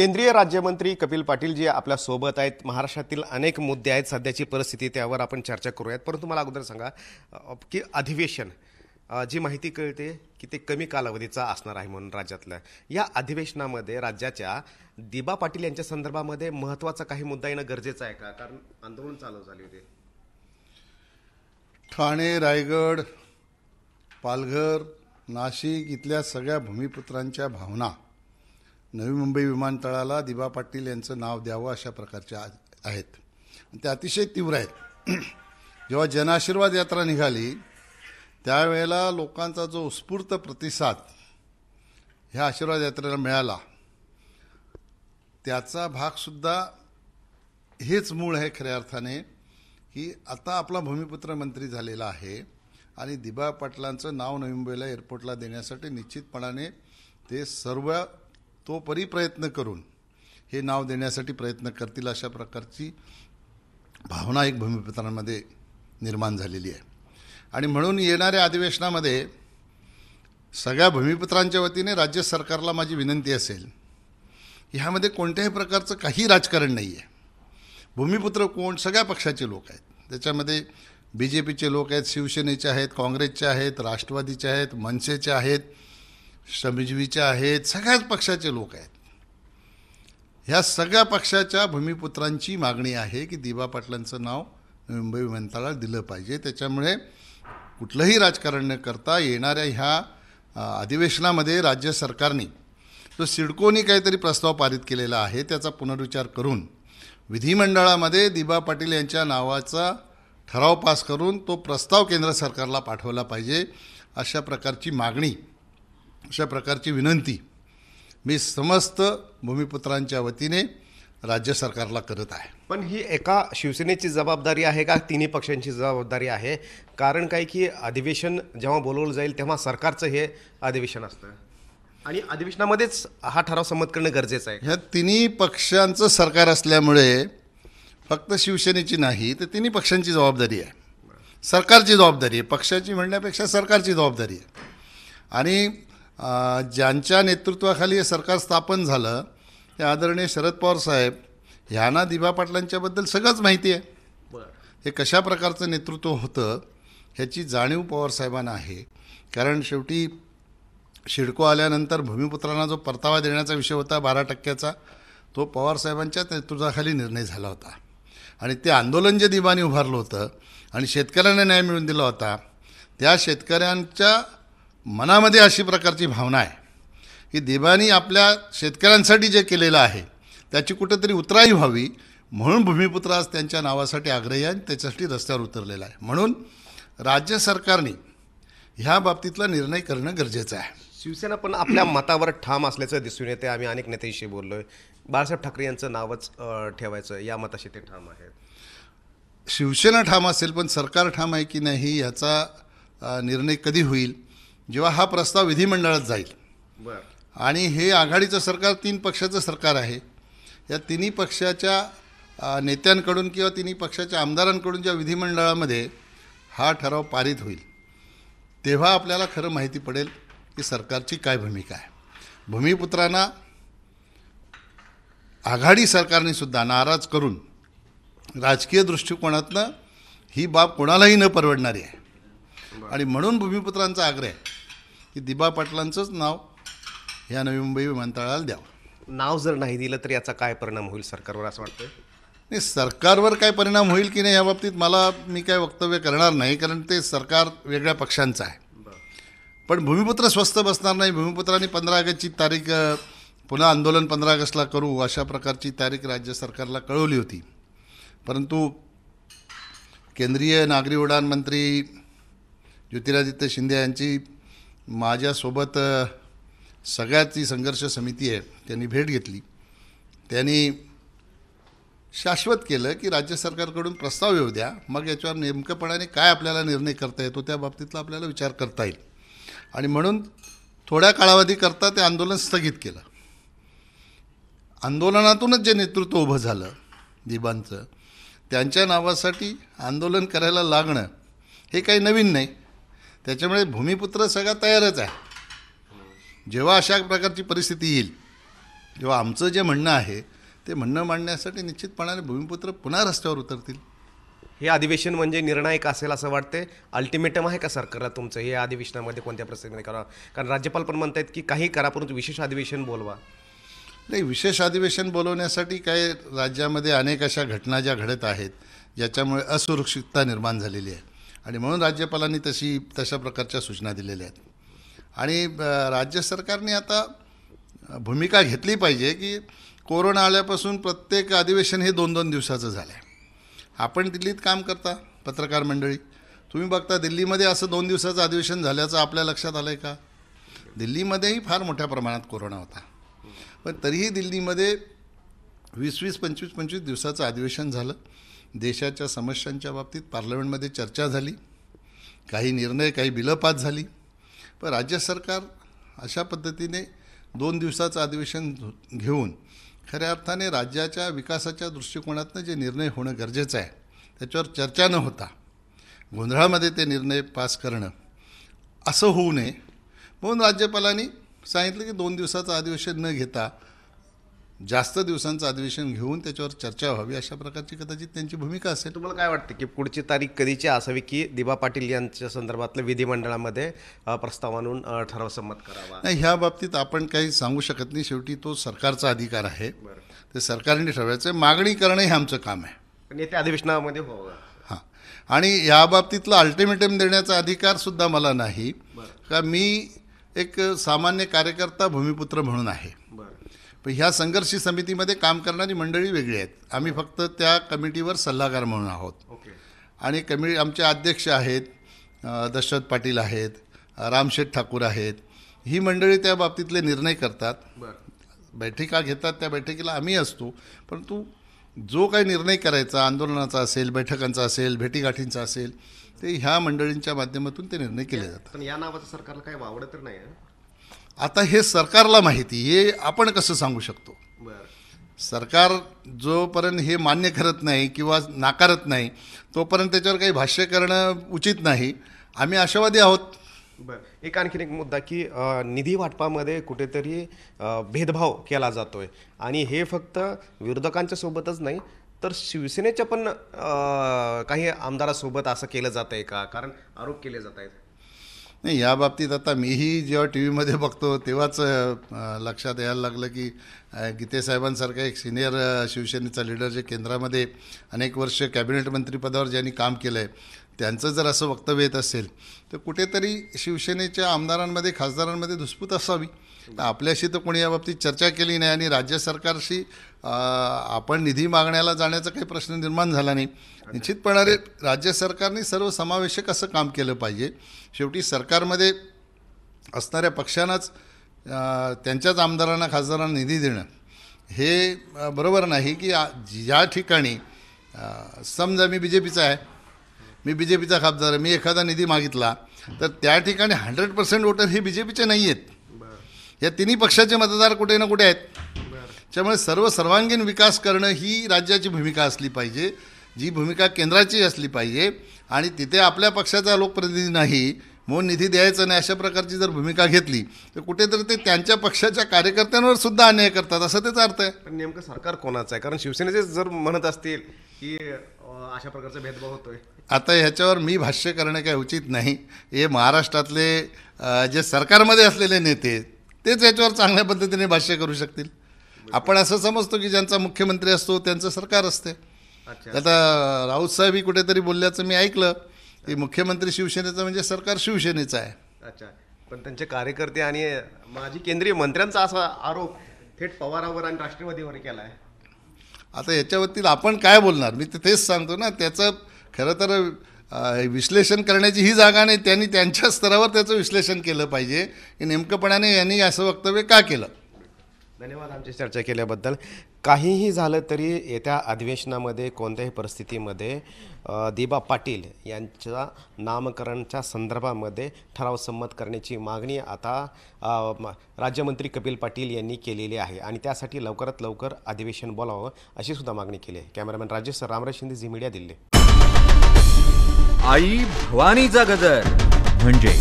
केंद्रीय राज्यमंत्री कपिल पाटील जी आपल्या सोबत आहेत। महाराष्ट्रातील अनेक मुद्दे आहेत, सध्याची परिस्थिती त्यावर आपण चर्चा करूयात। परंतु मला अगोदर सांगा की अधिवेशन जी माहिती कळते की ते कमी कालावधीचा असणार आहे म्हणून राज्यातल्या या अधिवेशनामध्ये राज्याच्या दि. बा. पाटील यांच्या संदर्भामध्ये महत्त्वाचा काही मुद्दा येणं गरजेचं आहे का, कारण आंदोलन चालू झाले होते। ठाणे, रायगड, पालघर, नाशिक इथल्या सगळ्या भूमिपुत्रांच्या भावना नवी मुंबई विमानतळाला दि. बा. पाटील यांचं नाव द्यावं अशा प्रकारच्या आहेत, ते अतिशय तीव्र आहेत। जेव्हा जनआशीर्वाद यात्रा निघाली त्यावेळेला लोकांचा जो उत्स्फूर्त प्रतिसाद ह्या आशीर्वाद यात्रेला मिळाला त्याचा भागसुद्धा हेच मूळ आहे खऱ्या अर्थाने, की आता आपला भूमिपुत्र मंत्री झालेला आहे आणि दि. बा. पाटलांचं नाव नवी मुंबईला एअरपोर्टला देण्यासाठी निश्चितपणाने ते सर्व तोपरी प्रयत्न करून हे नाव देण्यासाठी प्रयत्न करतील अशा प्रकारची भावना एक भूमिपुत्रांमध्ये निर्माण झालेली आहे। आणि म्हणून येणाऱ्या अधिवेशनामध्ये सगळ्या भूमिपुत्रांच्या वतीने राज्य सरकारला माझी विनंती असेल, ह्यामध्ये कोणत्याही प्रकारचं काही राजकारण नाही आहे। भूमिपुत्र कोण, सगळ्या पक्षाचे लोक आहेत, त्याच्यामध्ये BJPचे लोक आहेत, शिवसेनेचे आहेत, काँग्रेसचे आहेत, राष्ट्रवादीचे आहेत, मनसेचे आहेत, श्रमजीवीचे आहेत, सगळ्याच पक्षाचे लोक आहेत। ह्या सगळ्या पक्षाच्या भूमिपुत्रांची मागणी आहे की दि. बा. पाटलांचं नाव मुंबई विमानतळाला दिलं पाहिजे। त्याच्यामुळे कुठलंही राजकारण न करता येणाऱ्या ह्या अधिवेशनामध्ये राज्य सरकारने जो सिडकोनी काहीतरी प्रस्ताव पारित केलेला आहे त्याचा पुनर्विचार करून विधिमंडळामध्ये दि. बा. पाटील यांच्या नावाचा ठराव पास करून तो प्रस्ताव केंद्र सरकारला पाठवला पाहिजे अशा प्रकारची मागणी, अशा प्रकारची विनंती मी समस्त भूमिपुत्रांच्या वतीने राज्य सरकारला करत आहे। पण ही एका शिवसेनेची जबाबदारी आहे का तिन्ही पक्षांची जबाबदारी आहे? कारण काय की अधिवेशन जेव्हा बोलवलं जाईल तेव्हा सरकारचं हे अधिवेशन असतं आणि अधिवेशनामध्येच हा ठराव संमत करणं गरजेचं आहे। ह्या तिन्ही पक्षांचं सरकार असल्यामुळे फक्त शिवसेनेची नाही तर तिन्ही पक्षांची जबाबदारी आहे, सरकारची जबाबदारी आहे, पक्षाची म्हणण्यापेक्षा सरकारची जबाबदारी आहे। आणि ज्यांच्या नेतृत्वाखाली हे सरकार स्थापन झालं ते आदरणीय शरद पवार साहेब यांना दि. बा. पाटलांच्याबद्दल सगळंच माहिती आहे, हे कशा प्रकारचं नेतृत्व होतं ह्याची जाणीव पवार साहेबांना आहे। कारण शेवटी शिडको आल्यानंतर भूमिपुत्रांना जो परतावा देण्याचा विषय होता 12%चा, तो पवार साहेबांच्याच नेतृत्वाखाली निर्णय झाला होता आणि ते आंदोलन जे दि. बाने उभारलं होतं आणि शेतकऱ्यांना न्याय मिळवून दिला होता त्या शेतकऱ्यांच्या मनामध्ये अशी प्रकारची भावना आहे की दि. बानी आपल्या शेतकऱ्यांसाठी जे केलेलं आहे त्याची कुठंतरी उतराई व्हावी म्हणून भूमिपुत्र आज त्यांच्या नावासाठी आग्रही आहे, त्याच्यासाठी रस्त्यावर उतरलेला आहे। म्हणून राज्य सरकारने ह्या बाबतीतला निर्णय करणं गरजेचं आहे। शिवसेना पण आपल्या मतावर ठाम असल्याचं दिसून येते, आम्ही अनेक नेत्यांशी बोललो आहे, बाळासाहेब ठाकरे यांचं नावच ठेवायचं या मताशी ते ठाम आहेत। शिवसेना ठाम असेल पण सरकार ठाम आहे की नाही याचा निर्णय कधी होईल, जेव्हा हा प्रस्ताव विधिमंडळात जाईल। आणि हे आघाडीचं सरकार, तीन पक्षाचं सरकार आहे, या तिन्ही पक्षाच्या नेत्यांकडून किंवा तिन्ही पक्षाच्या आमदारांकडून ज्या विधिमंडळामध्ये हा ठराव पारित होईल तेव्हा आपल्याला खरं माहिती पडेल की सरकारची काय भूमिका आहे। भूमिपुत्रांना आघाडी सरकारने सुद्धा नाराज करून राजकीय दृष्टिकोनातनं ही बाब कोणालाही न परवडणारी आहे आणि म्हणून भूमिपुत्रांचा आग्रह आहे की दि. बा. पाटलांचंच नाव ह्या नवी मुंबई विमानतळाला द्यावं। नाव जर नाही दिलं तर याचा काय परिणाम होईल सरकारवर असं वाटतं? नाही, सरकारवर काय परिणाम होईल की नाही या बाबतीत मी काय वक्तव्य करणार नाही, कारण ते सरकार वेगळ्या पक्षांचं आहे। पण भूमिपुत्र स्वस्थ बसणार नाही, भूमिपुत्रांनी 15 ऑगस्टची तारीख, पुन्हा आंदोलन 15 ऑगस्टला करू अशा प्रकारची तारीख राज्य सरकारला कळवली होती, परंतु केंद्रीय नागरी उड्डाण मंत्री ज्योतिरादित्य शिंदे यांची माझ्यासोबत सगळ्याची संघर्ष समिती आहे, त्यांनी भेट घेतली, त्यांनी शाश्वत केलं की राज्य सरकारकडून प्रस्ताव येऊ द्या, मग याच्यावर नेमकेपणाने काय आपल्याला निर्णय करता येतो त्या बाबतीतला आपल्याला विचार करता येईल। आणि म्हणून थोड्या कालावधी करता ते आंदोलन स्थगित केलं। आंदोलनातूनच जे नेतृत्व उभं झालं दि. बांचं, त्यांच्या नावासाठी आंदोलन करायला लागणं हे काही नवीन नाही, त्याच्यामुळे भूमिपुत्र सगळा तयारच आहे। जेव्हा अशा प्रकारची परिस्थिती येईल जेव्हा आमचं जे म्हणणं आहे ते म्हणणं मांडण्यासाठी निश्चितपणाने भूमिपुत्र पुन्हा रस्त्यावर उतरतील। हे अधिवेशन म्हणजे निर्णायक असेल असं वाटते। अल्टिमेटम आहे का सरकारला तुमचं हे अधिवेशनामध्ये कोणत्या प्रसंगाने करा, कारण राज्यपाल पण म्हणतात की काही करा परंतु विशेष अधिवेशन बोलवा। नाही, विशेष अधिवेशन बोलवण्यासाठी काय राज्यामध्ये अनेक अशा घटना ज्या घडत आहेत ज्याच्यामुळे असुरक्षितता निर्माण झालेली आहे आणि म्हणून राज्यपालांनी तशा प्रकारच्या सूचना दिलेल्या आहेत आणि राज्य सरकारने आता भूमिका घेतली पाहिजे की कोरोना आल्यापासून प्रत्येक अधिवेशन हे दोन दोन दिवसाचं झालं आहे। आपण दिल्लीत काम करता पत्रकार मंडळी, तुम्ही बघता दिल्लीमध्ये असं दोन दिवसाचं अधिवेशन झाल्याचं आपल्या लक्षात आलं आहे का? दिल्लीमध्येही फार मोठ्या प्रमाणात कोरोना होता पण तरीही दिल्लीमध्ये 20-20, 25-25 दिवसाचं अधिवेशन झालं। देशाच्या समस्यांच्या बाबतीत पार्लमेंटमध्ये चर्चा झाली, काही निर्णय काही बिलं पास झाली, पण राज्य सरकार अशा पद्धतीने दोन दिवसाचं अधिवेशन घेऊन खऱ्या अर्थाने राज्याच्या विकासाच्या दृष्टिकोनातून जे निर्णय होणं गरजेचं आहे त्याच्यावर चर्चा न होता गोंधळामध्ये ते निर्णय पास करणं असं होऊ नये म्हणून राज्यपालांनी सांगितलं की दोन दिवसाचं अधिवेशन न घेता जास्त दिवसांचं अधिवेशन घेऊन त्याच्यावर चर्चा व्हावी अशा प्रकारची कदाचित त्यांची भूमिका असेल। तुम्हाला काय वाटतं की पुढची तारीख कधीची असावी की दि. बा. पाटील यांच्या संदर्भातलं विधिमंडळामध्ये प्रस्ताव आणून ठराव संमत करावा? नाही, ह्या बाबतीत आपण काही सांगू शकत नाही, शेवटी तो सरकारचा अधिकार आहे, ते सरकारने ठरवायचं। मागणी करणं हे आमचं काम आहे पण येत्या अधिवेशनामध्ये होवं हां, आणि या बाबतीतला अल्टिमेटम देण्याचा अधिकारसुद्धा मला नाही का, मी एक सामान्य कार्यकर्ता भूमिपुत्र म्हणून आहे। पण ह्या संघर्ष समितीमध्ये काम करणारी मंडळी वेगळी आहेत, आम्ही फक्त त्या कमिटीवर सल्लागार म्हणून आहोत आणि आमचे अध्यक्ष आहेत दशरथ पाटील आहेत, रामशेड ठाकुर आहेत, ही मंडळी त्या बाबतीतले निर्णय करतात, बैठका घेतात, त्या बैठकीला आम्ही असतो, परंतु जो काही निर्णय करायचा आंदोलनाचा असेल बैठकांचा असेल भेटीगाठींचा असेल ते ह्या मंडळींच्या माध्यमातून ते निर्णय केले जातात। पण या नावाचं सरकारला काही वावड तर नाही आहे आता, हे सरकारला माहिती, हे आपण कसं सांगू शकतो? सरकार जोपर्यंत हे मान्य करत नाही किंवा नाकारत नाही तोपर्यंत त्याच्यावर काही भाष्य करणं उचित नाही, आम्ही आशावादी आहोत। बरं, एक आणखीन एक मुद्दा की निधी वाटपामध्ये कुठेतरी भेदभाव केला जातोय आणि हे फक्त विरोधकांच्या सोबतच नाही तर शिवसेनेच्या पण काही आमदारासोबत असं केलं जात आहे का, कारण आरोप केले जात आहेत? नाही, या बाबतीत आता मीही जेव्हा टी व्हीमध्ये बघतो तेव्हाच लक्षात यायला लागलं की गीते साहेबांसारखा एक सिनियर शिवसेनेचा लीडर जे केंद्रामध्ये अनेक वर्ष कॅबिनेट मंत्रीपदावर ज्यांनी काम केलं आहे त्यांचं जर असं वक्तव्य येत असेल तर कुठेतरी शिवसेनेच्या आमदारांमध्ये खासदारांमध्ये धुसफूस असावी। तर आपल्याशी तर कोणी याबाबतीत चर्चा केली नाही आणि राज्य सरकारशी आपण निधी मागण्याला जाण्याचा काही प्रश्न निर्माण झाला नाही। निश्चितपणाने राज्य सरकारने सर्वसमावेशक असं काम केलं पाहिजे, शेवटी सरकारमध्ये असणाऱ्या पक्षांनाच त्यांच्याच आमदारांना खासदारांना निधी देणं हे बरोबर नाही की ज्या ठिकाणी समजा मी BJPचा आहे, मी BJPचा खासदार आहे, मी एखादा निधी मागितला तर त्या ठिकाणी 100% वोटर हे BJPचे नाही आहेत, या तिन्ही पक्षाचे मतदार कुठे ना कुठे आहेत, त्यामुळे सर्वांगीण विकास करणं ही राज्याची भूमिका असली पाहिजे, जी भूमिका केंद्राची असली पाहिजे आणि तिथे आपल्या पक्षाचा लोकप्रतिनिधी नाही म्हणून निधी द्यायचा नाही अशा प्रकारची जर भूमिका घेतली तर कुठेतरी ते त्यांच्या पक्षाच्या कार्यकर्त्यांवर सुद्धा अन्याय करतात असं त्याचा अर्थ आहे। पण नेमकं सरकार कोणाचं आहे, कारण शिवसेनेचे जर म्हणत असतील की अशा प्रकारचा भेदभाव होतोय, आता ह्याच्यावर मी भाष्य करणं काही उचित नाही। हे महाराष्ट्रातले जे सरकारमध्ये असलेले नेते तेच याच्यावर चांगल्या पद्धतीने भाष्य करू शकतील। आपण असं समजतो की ज्यांचा मुख्यमंत्री असतो त्यांचं सरकार असते, आता राउत साहेब ही कुठेतरी बोलल्याचं मी ऐकलं की मुख्यमंत्री शिवसेनेचं म्हणजे सरकार शिवसेनेचं आहे। अच्छा, पण त्यांचे कार्यकर्ते आणि माजी केंद्रीय मंत्र्यांचा असा आरोप थेट पवारांवर आणि राष्ट्रवादीवर केला आहे, आता याच्यावरती आपण काय बोलणार? मी तेच सांगतो ना, त्याचं खरं तर विश्लेषण करण्याची ही जागा नाही, त्यांनी त्यांच्या स्तरावर त्याचं विश्लेषण केलं पाहिजे की नेमकंपणाने यांनी असं वक्तव्य का केलं। धन्यवाद आमची चर्चा केल्याबद्दल। काहीही झालं तरी येत्या अधिवेशनामध्ये कोणत्याही परिस्थितीमध्ये दि. बा. पाटील यांच्या नामकरणच्या संदर्भामध्ये ठराव संमत करण्याची मागणी आता राज्यमंत्री कपिल पाटील यांनी केलेली आहे आणि त्यासाठी लवकरात लवकर अधिवेशन बोलावं अशी सुद्धा मागणी केली आहे। कॅमेरामॅन राजेश रामराज शिंदे, झी मीडिया, दिल्ली। आई भवानीचा गजर म्हणजे